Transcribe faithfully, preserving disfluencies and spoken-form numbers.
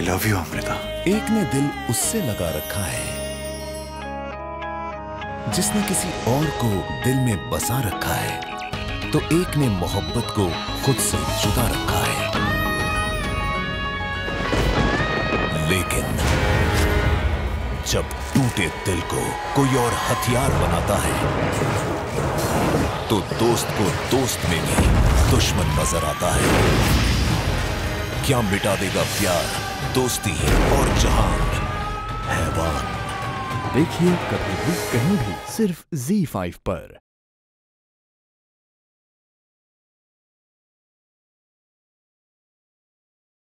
I love you Amrita. एक ने दिल उससे लगा रखा है जिसने किसी और को दिल में बसा रखा है, तो एक ने मोहब्बत को खुद से जुदा रखा है। लेकिन जब टूटे दिल को कोई और हथियार बनाता है, तो दोस्त को दोस्त में भी दुश्मन नजर आता है। क्या मिटा देगा प्यार, दोस्ती और जहान, हैवान। देखिए कभी भी कहीं भी सिर्फ ज़ी फाइव पर।